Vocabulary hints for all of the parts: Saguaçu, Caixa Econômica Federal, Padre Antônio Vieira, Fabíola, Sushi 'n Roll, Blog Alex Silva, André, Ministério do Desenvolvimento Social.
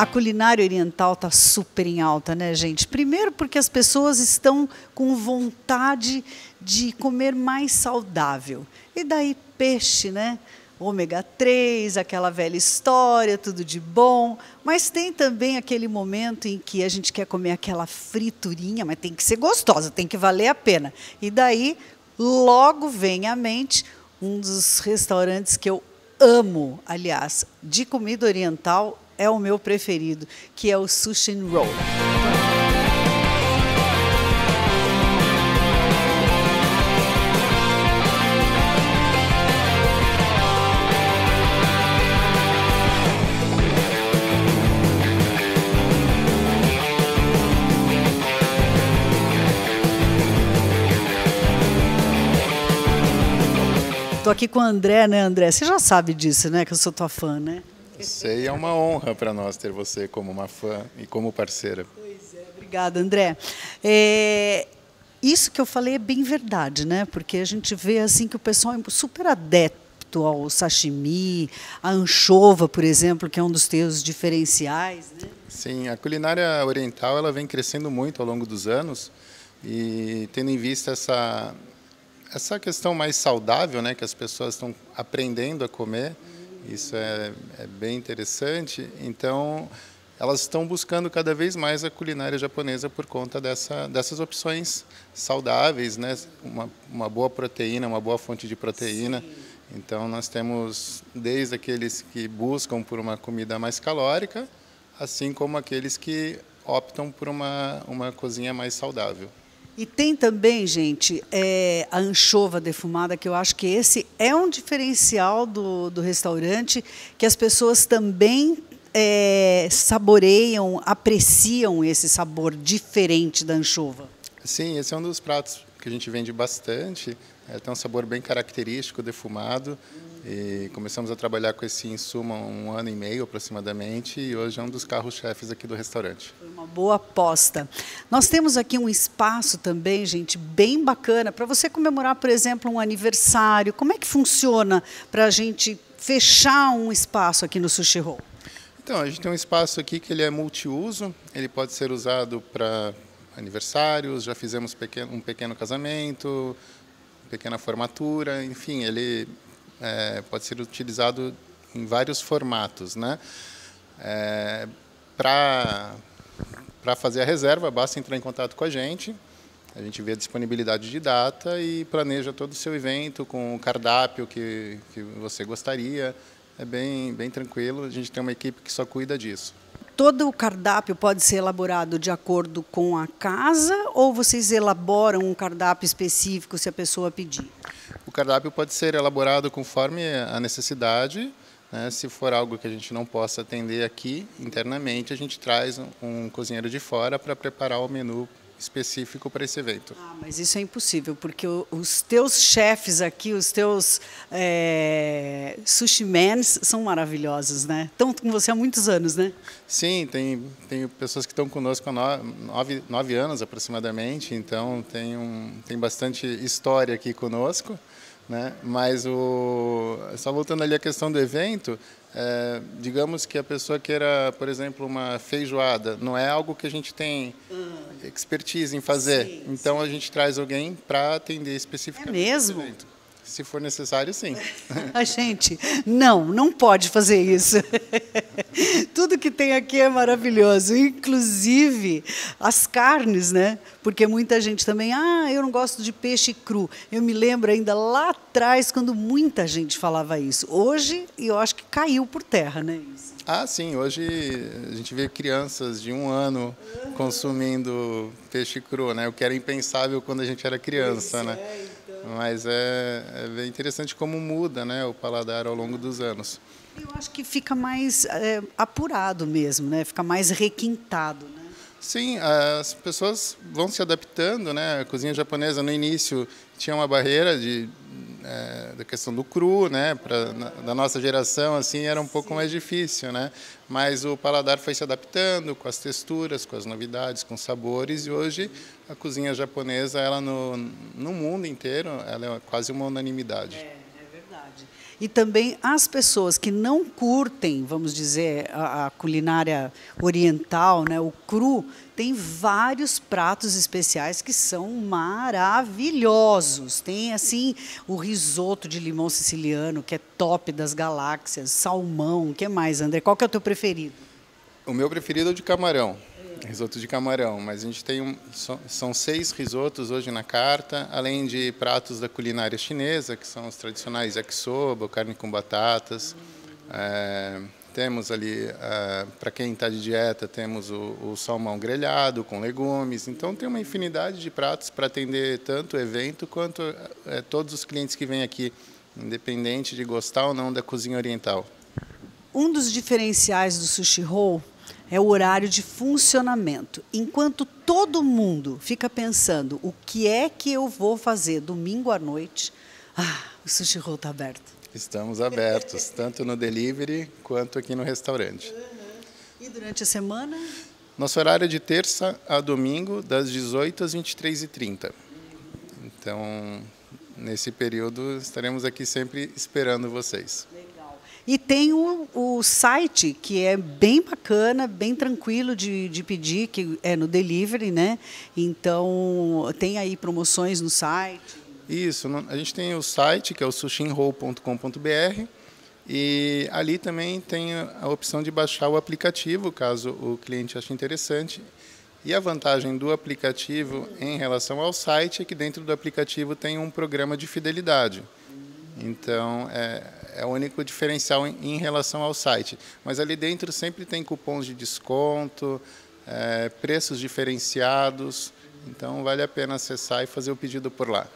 A culinária oriental está super em alta, né, gente? Primeiro porque as pessoas estão com vontade de comer mais saudável. E daí peixe, né? Ômega 3, aquela velha história, tudo de bom. Mas tem também aquele momento em que a gente quer comer aquela friturinha, mas tem que ser gostosa, tem que valer a pena. E daí logo vem à mente um dos restaurantes que eu amo, aliás, de comida oriental, é o meu preferido, que é o Sushi 'n Roll. Tô aqui com o André, né, André? Você já sabe disso, né, que eu sou tua fã, né? Sei, é uma honra para nós ter você como uma fã e como parceira. Pois é, obrigada, André. Isso que eu falei é bem verdade, né? Porque a gente vê assim que o pessoal é super adepto ao sashimi, à anchova, por exemplo, que é um dos teus diferenciais, né? Sim, a culinária oriental ela vem crescendo muito ao longo dos anos e tendo em vista essa questão mais saudável, né, que as pessoas estão aprendendo a comer. Isso é bem interessante. Então, elas estão buscando cada vez mais a culinária japonesa por conta dessas opções saudáveis, né? Uma boa proteína, uma boa fonte de proteína. Sim. Então, nós temos desde aqueles que buscam por uma comida mais calórica, assim como aqueles que optam por uma cozinha mais saudável. E tem também, gente, a anchova defumada, que eu acho que esse é um diferencial do restaurante, que as pessoas também saboreiam, apreciam esse sabor diferente da anchova. Sim, esse é um dos pratos que a gente vende bastante. Tem um sabor bem característico, defumado. E começamos a trabalhar com esse insumo há 1 ano e meio, aproximadamente, e hoje é um dos carros-chefes aqui do restaurante. Foi uma boa aposta. Nós temos aqui um espaço também, gente, bem bacana, para você comemorar, por exemplo, um aniversário. Como é que funciona para a gente fechar um espaço aqui no Sushi 'n Roll? Então, a gente tem um espaço aqui que ele é multiuso, ele pode ser usado para aniversários, já fizemos um pequeno casamento, pequena formatura, enfim, ele... pode ser utilizado em vários formatos, né? Para fazer a reserva, basta entrar em contato com a gente vê a disponibilidade de data e planeja todo o seu evento com o cardápio que você gostaria. É bem tranquilo, a gente tem uma equipe que só cuida disso. Todo o cardápio pode ser elaborado de acordo com a casa ou vocês elaboram um cardápio específico se a pessoa pedir? O cardápio pode ser elaborado conforme a necessidade, né? Se for algo que a gente não possa atender aqui internamente, a gente traz um cozinheiro de fora para preparar o menu específico para esse evento. Ah, mas isso é impossível, porque os teus chefes aqui, os teus sushi mans são maravilhosos, né? Estão com você há muitos anos, né? Sim, tem pessoas que estão conosco há 9 anos aproximadamente, então tem bastante história aqui conosco, né? Mas só voltando ali à questão do evento, digamos que a pessoa queira, por exemplo, uma feijoada, não é algo que a gente tem expertise em fazer. Sim, então sim. A gente traz alguém para atender especificamente. É mesmo? Se for necessário, sim. A gente não pode fazer isso. Tudo que tem aqui é maravilhoso, inclusive as carnes, né? Porque muita gente também, eu não gosto de peixe cru. Eu me lembro ainda lá atrás, quando muita gente falava isso. Hoje, eu acho que caiu por terra, né? Isso. Ah, sim, hoje a gente vê crianças de 1 ano consumindo peixe cru, né? O que era impensável quando a gente era criança, pois né? Então. Mas é interessante como muda, né, o paladar ao longo dos anos. Eu acho que fica mais apurado mesmo, né? Fica mais requintado, né? Sim, as pessoas vão se adaptando, né? A cozinha japonesa no início tinha uma barreira da questão do cru, né? Da nossa geração assim era um pouco Sim. mais difícil, né? Mas o paladar foi se adaptando com as texturas, com as novidades, com os sabores e hoje a cozinha japonesa ela no mundo inteiro ela é quase uma unanimidade. É verdade. E também as pessoas que não curtem, vamos dizer, a culinária oriental, né, o cru, tem vários pratos especiais que são maravilhosos. Tem, assim, o risoto de limão siciliano, que é top das galáxias, salmão, o que mais, André? Qual que é o teu preferido? O meu preferido é o de camarão. Risoto de camarão, mas a gente tem são 6 risotos hoje na carta, além de pratos da culinária chinesa, que são os tradicionais yakisoba, carne com batatas. Temos ali, para quem está de dieta, temos o salmão grelhado com legumes. Então tem uma infinidade de pratos para atender tanto o evento quanto todos os clientes que vêm aqui, independente de gostar ou não da cozinha oriental. Um dos diferenciais do Sushi Roll é o horário de funcionamento. Enquanto todo mundo fica pensando o que é que eu vou fazer domingo à noite, o Sushi Roll está aberto. Estamos abertos, tanto no delivery quanto aqui no restaurante. Uhum. E durante a semana? Nosso horário é de terça a domingo, das 18h às 23h30. Então, nesse período, estaremos aqui sempre esperando vocês. E tem o site, que é bem bacana, bem tranquilo de pedir, que é no delivery, né? Então, tem aí promoções no site? Isso, a gente tem o site, que é o sushiinroll.com.br, e ali também tem a opção de baixar o aplicativo, caso o cliente ache interessante. E a vantagem do aplicativo em relação ao site é que dentro do aplicativo tem um programa de fidelidade. Então, é o único diferencial em relação ao site. Mas ali dentro sempre tem cupons de desconto, preços diferenciados. Então, vale a pena acessar e fazer o pedido por lá.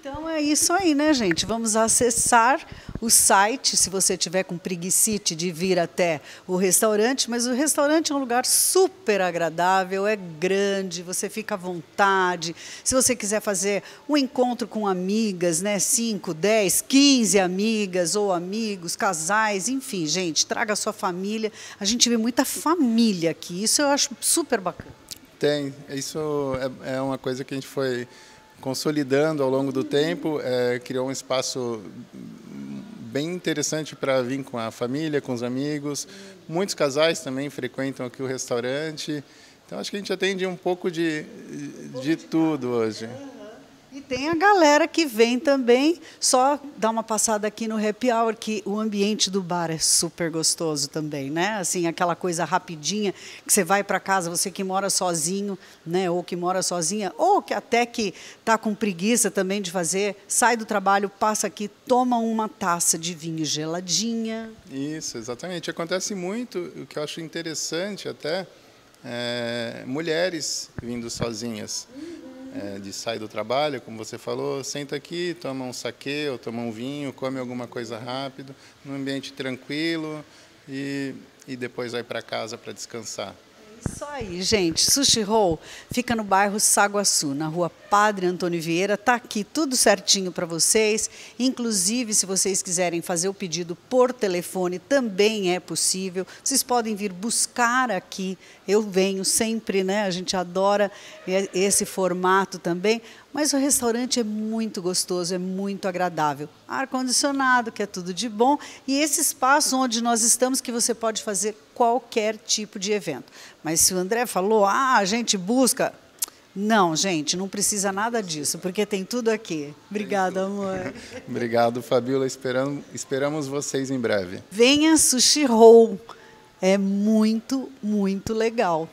Então, é isso aí, né, gente? Vamos acessar o site, se você tiver com preguicite de vir até o restaurante. Mas o restaurante é um lugar super agradável, é grande, você fica à vontade. Se você quiser fazer um encontro com amigas, né, 5, 10, 15 amigas ou amigos, casais, enfim, gente, traga a sua família. A gente vê muita família aqui, isso eu acho super bacana. Tem, isso é uma coisa que a gente foi consolidando ao longo do tempo, criou um espaço bem interessante para vir com a família, com os amigos. Muitos casais também frequentam aqui o restaurante. Então, acho que a gente atende um pouco de tudo hoje. E tem a galera que vem também, só dá uma passada aqui no happy hour, que o ambiente do bar é super gostoso também, né? Assim, aquela coisa rapidinha, que você vai para casa, você que mora sozinho, né? Ou que mora sozinha, ou que até que tá com preguiça também de fazer, sai do trabalho, passa aqui, toma uma taça de vinho geladinha. Isso, exatamente. Acontece muito, o que eu acho interessante até, mulheres vindo sozinhas. De sair do trabalho, como você falou, senta aqui, toma um saquê ou toma um vinho, come alguma coisa rápido, num ambiente tranquilo e depois vai para casa para descansar. É isso aí, gente. Sushi Roll fica no bairro Saguaçu, na rua Padre Antônio Vieira. Está aqui tudo certinho para vocês. Inclusive, se vocês quiserem fazer o pedido por telefone, também é possível. Vocês podem vir buscar aqui. Eu venho sempre, né? A gente adora esse formato também. Mas o restaurante é muito gostoso, é muito agradável. Ar-condicionado, que é tudo de bom. E esse espaço onde nós estamos, que você pode fazer qualquer tipo de evento. Mas se o André falou, a gente busca... Não, gente, não precisa nada disso, porque tem tudo aqui. Obrigada, amor. Obrigado, Fabíola. Esperamos vocês em breve. Venha Sushi Roll. É muito, muito legal.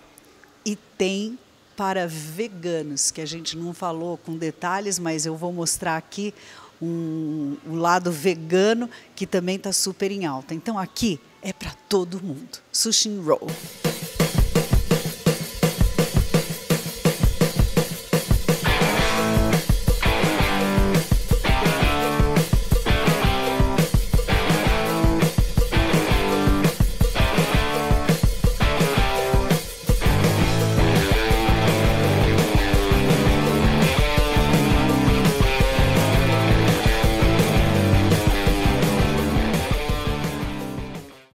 E tem... para veganos, que a gente não falou com detalhes, mas eu vou mostrar aqui o lado vegano, que também está super em alta. Então, aqui é para todo mundo. Sushi 'n Roll.